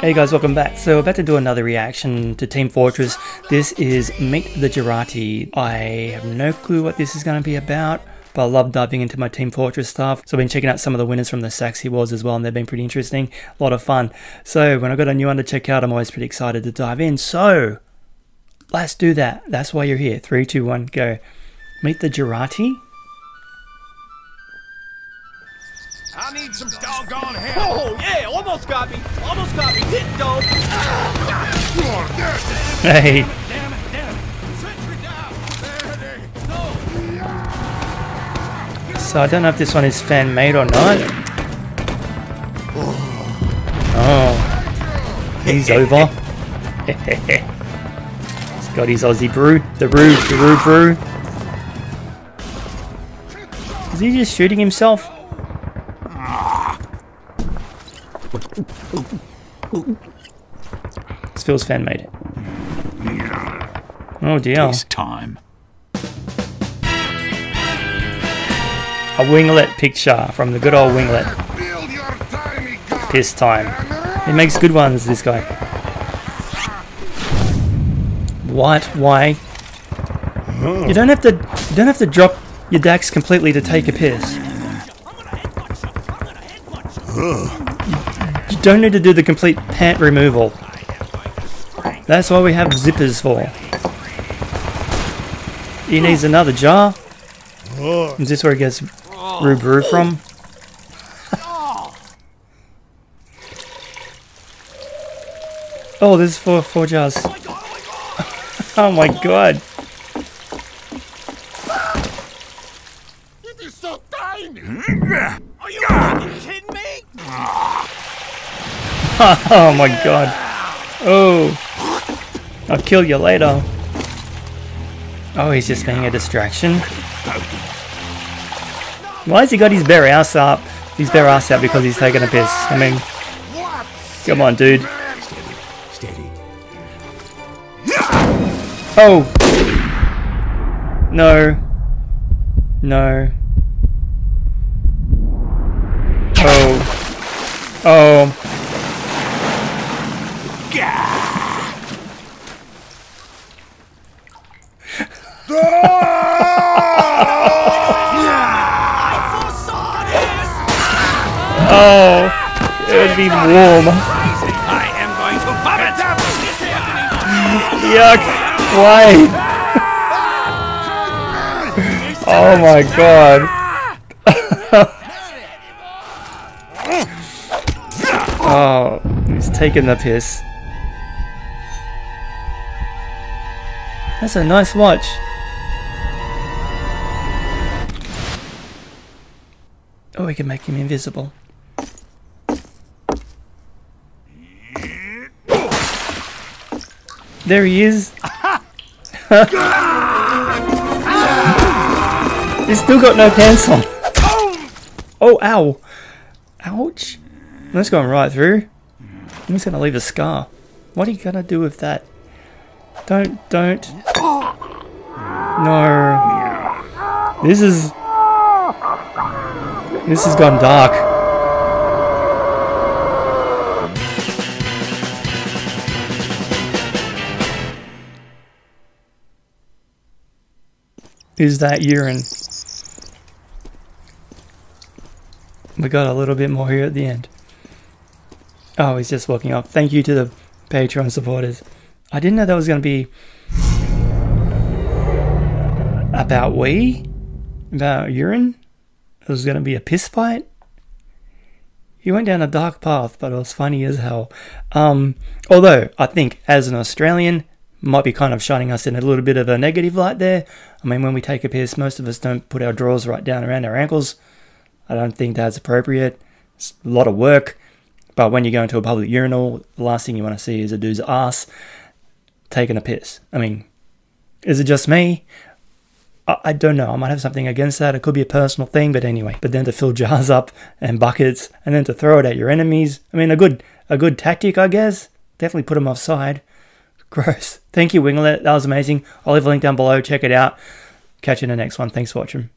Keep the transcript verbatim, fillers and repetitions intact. Hey guys, welcome back. So about to do another reaction to Team Fortress. This is Meet the Jarate. I have no clue what this is going to be about, but I love diving into my Team Fortress stuff. So I've been checking out some of the winners from the Saxxy Awards as well, and they've been pretty interesting. A lot of fun. So when I've got a new one to check out, I'm always pretty excited to dive in. So let's do that. That's why you're here. Three, two, one, go. Meet the Jarate. I need some doggone help. Oh yeah, almost got me. Almost got me. Hit dog. Ah. Hey. Damn it, damn it. Sentry down. No. So I don't know if this one is fan made or not. Oh, he's over. He's got his Aussie brew. The brew, the brew, brew. Is he just shooting himself? This feels fan made. Oh dear. It's time. A Winglet picture from the good old Winglet. Piss time. He makes good ones, this guy. What? Why? You don't have to. You don't have to drop your dax completely to take a piss. You don't need to do the complete pant removal. That's why we have zippers for. He needs another jar. Is this where he gets Roo-Brew from? Oh, there's four, four jars. Oh my god. It is so tiny. Are you fucking kidding me? Oh my god. Oh. I'll kill you later. Oh, he's just being a distraction. Why has he got his bare ass up? His bare ass out because he's taking a piss. I mean, come on, dude. Oh. No. No. Oh. Oh. Oh, it would be warm. I am going to vomit. Yuck! Why? Oh my god! Oh, he's taking the piss. That's a nice watch. Oh, we can make him invisible. There he is. He's still got no pants on. Oh, ow. Ouch. That's going right through. I'm just going to leave a scar. What are you going to do with that? Don't, don't. No. This is... This has gone dark. Is that urine? We got a little bit more here at the end. Oh, he's just walking off. Thank you to the Patreon supporters. I didn't know that was going to be about wee, about urine. It was going to be a piss fight. He went down a dark path, but it was funny as hell. Um, although I think as an Australian, might be kind of shining us in a little bit of a negative light there. I mean, when we take a piss, most of us don't put our drawers right down around our ankles. I don't think that's appropriate. It's a lot of work. But when you go into a public urinal, the last thing you want to see is a dude's ass taking a piss. I mean, is it just me? I, I don't know. I might have something against that. It could be a personal thing, but anyway. But then to fill jars up and buckets and then to throw it at your enemies. I mean, a good, a good tactic, I guess. Definitely put them offside. Gross. Thank you, Winglet. That was amazing. I'll leave a link down below. Check it out. Catch you in the next one. Thanks for watching.